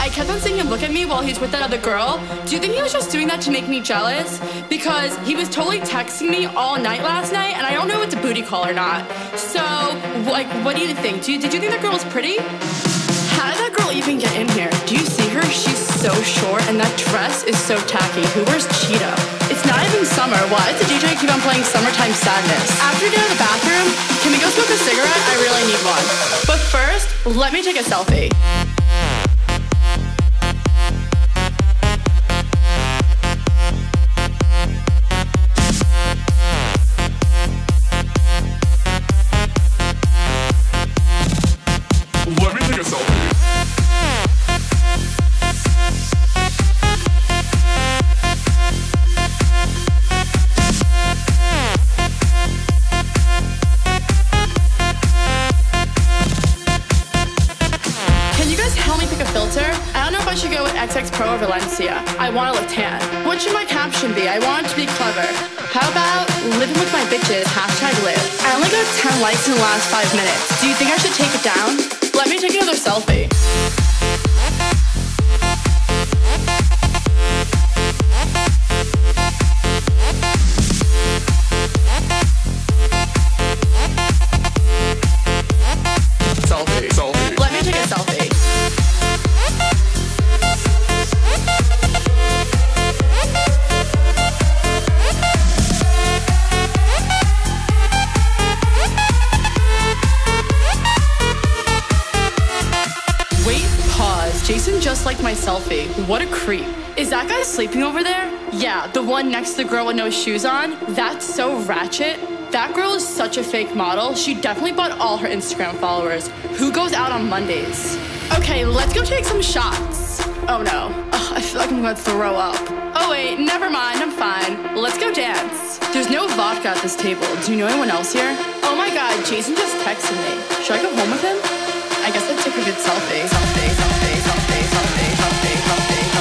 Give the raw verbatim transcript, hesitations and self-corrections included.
I kept on seeing him look at me while he's with that other girl. Do you think he was just doing that to make me jealous? Because he was totally texting me all night last night, and I don't know if it's a booty call or not. So, like, what do you think? Do you, did you think that girl was pretty? How did that girl even get in here? Do you see her? She's so short, and that dress is so tacky. Who wears Cheeto? It's not even summer. Why does the D J keep on playing Summertime Sadness? After we get out of the bathroom, can we go smoke a cigarette? I really need one. But first, let me take a selfie. I should go with X X Pro or Valencia. I want to look tan. What should my caption be? I want it to be clever. How about living with my bitches, hashtag live. I only got ten likes in the last five minutes. Do you think I should take it down? Let me take another selfie. Jason just liked my selfie. What a creep. Is that guy sleeping over there? Yeah, the one next to the girl with no shoes on. That's so ratchet. That girl is such a fake model. She definitely bought all her Instagram followers. Who goes out on Mondays? Okay, let's go take some shots. Oh no. Ugh, I feel like I'm gonna throw up. Oh wait, never mind, I'm fine. Let's go dance. There's no vodka at this table. Do you know anyone else here? Oh my god, Jason just texted me. Should I go home with him? I guess I took a good selfie. Selfie, selfie, selfie, selfie, selfie, selfie, selfie.